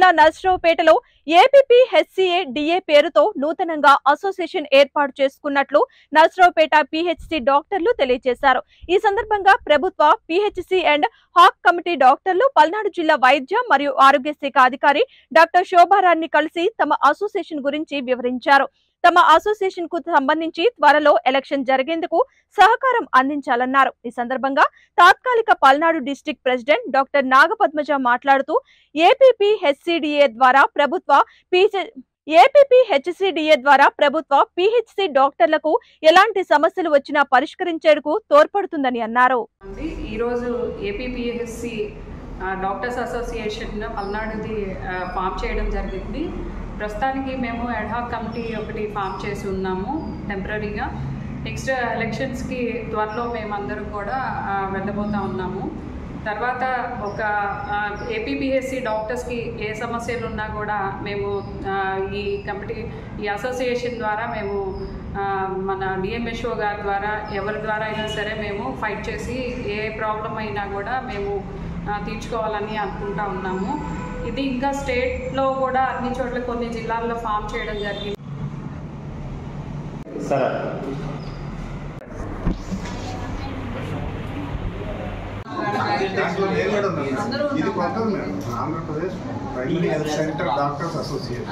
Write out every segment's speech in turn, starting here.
జిల్లా నర్సరావుపేటలో APPHCA DA పేరుతో నూతనంగా అసోసియేషన్ ఏర్పాటు చేసుకున్నట్లు నర్సరావుపేట PHC డాక్టర్లు తెలియజేశారు। ఈ సందర్భంగా ప్రభుత్వ PHC అండ్ హాక్ కమిటీ డాక్టర్లు పల్నాడు జిల్లా వైద్య మరియు ఆరోగ్య శాఖ అధికారి డాక్టర్ శోభారాణి కలిసి తమ అసోసియేషన్ గురించి వివరించారు। తమ అసోసియేషన్ కు సంబంధించి త్వరలో ఎలక్షన్ జరిగేందుకు సహకారం అందించాలన్నారు। ఈ సందర్భంగా తాత్కాలిక Palnadu district president doctor Nagapadmaja మాట్లాడుతూ APPHCDA ద్వారా ప్రభుత్వ PHC డాక్టర్లకు ఎలాంటి సమస్యలు వచ్చినా పరిష్కరించేందుకు తోడ్పడుతుందని అన్నారు। ఈ రోజు APPHC డాక్టర్స్ అసోసియేషన్ పల్నాడుది ఫామ్ చేయడం జరిగింది। ప్రస్తానికి మేము అడ్హాక్ కమిటీ ఒకటి ఫామ్ చేసి ఉన్నాము టెంపరీగా। నెక్స్ట్ ఎలక్షన్స్కి త్వరలో మేమందరం కూడా వెళ్ళబోతూ ఉన్నాము। తర్వాత ఒక APPHC డాక్టర్స్కి ఏ సమస్యలు ఉన్నా కూడా మేము ఈ కమిటీ ఈ అసోసియేషన్ ద్వారా మేము మన DMSO గారి ద్వారా ఎవరి ద్వారా అయినా సరే మేము ఫైట్ చేసి ఏ ప్రాబ్లం అయినా కూడా మేము తీర్చుకోవాలని అనుకుంటా ఉన్నాము। ఇది ఇంకా స్టేట్లో కూడా అన్ని చోట్ల కొన్ని జిల్లాల్లో ఫామ్ చేయడం జరిగింది।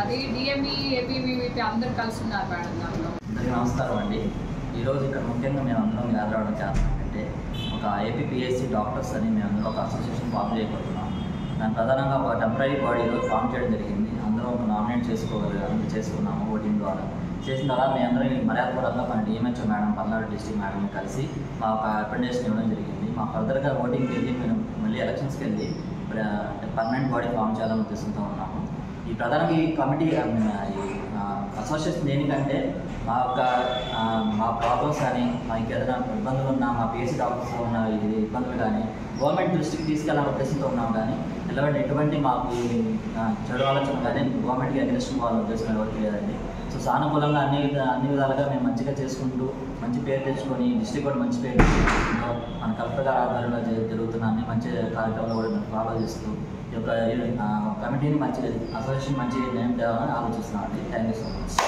అది DME APV అందరు కలిసి ఉన్నారు మేడం దాంట్లో। నమస్కారం అండి। ఈరోజు ఇక్కడ ముఖ్యంగా మేము అందరం రావడం చేస్తామంటే ఒక APPHC డాక్టర్స్ అని మేము అందరూ ఒక అసోసియేషన్ ఫామ్ చేయబోతున్నాం। దాని ప్రధానంగా ఒక టెంపరీ బాడీలో ఫామ్ చేయడం జరిగింది। అందరం ఒక నామినేట్ చేసుకోగలిగారు చేసుకున్నాము ఓటింగ్ ద్వారా। చేసిన తర్వాత మీ అందరం మర్యాదపూర్వకంగా మన DMSO madam Palnadu district madam కలిసి మా ఒక అటెండెన్స్ ఇవ్వడం జరిగింది। మా ఫర్దర్గా ఓటింగ్కి వెళ్ళి మేము మళ్ళీ ఎలక్షన్స్కి వెళ్ళి పర్మనెంట్ బాడీ ఫామ్ చేయాలని ఉద్దేశంతో ఉన్నాము। ఈ ప్రధానంగా ఈ కమిటీ అసోసియేషన్ దేనికంటే మా యొక్క మా ప్రాబ్లమ్స్ కానీ మాకు ఏదైనా ఇబ్బందులు ఉన్నా మా PHC డాక్టర్స్లో ఉన్న ఇబ్బందులు కానీ గవర్నమెంట్ దృష్టికి తీసుకెళ్ళాలని ఉద్దేశంతో ఉన్నాం। కానీ ఎలాంటి ఎటువంటి మాకు చెడు ఆలోచన కానీ గవర్నమెంట్కి అగ్రెస్ట్ వాళ్ళ ఉద్దేశం ఎవరికి లేదండి। సో సానుకూలంగా అన్ని విధాలుగా మేము మంచిగా చేసుకుంటూ మంచి పేరు తెచ్చుకొని డిస్ట్రిక్ట్ కూడా మంచి పేరు తెచ్చుకుంటూ మన కల్పగా ఆధారంలో జరుగుతున్న అన్ని మంచి కార్యక్రమాలు కూడా ఫాలో చేస్తూ ఈ యొక్క కమిటీని మంచి అసోసియేషన్ మంచి నేమ్ తేవాలని ఆలోచిస్తున్నామండి। Thank you so much.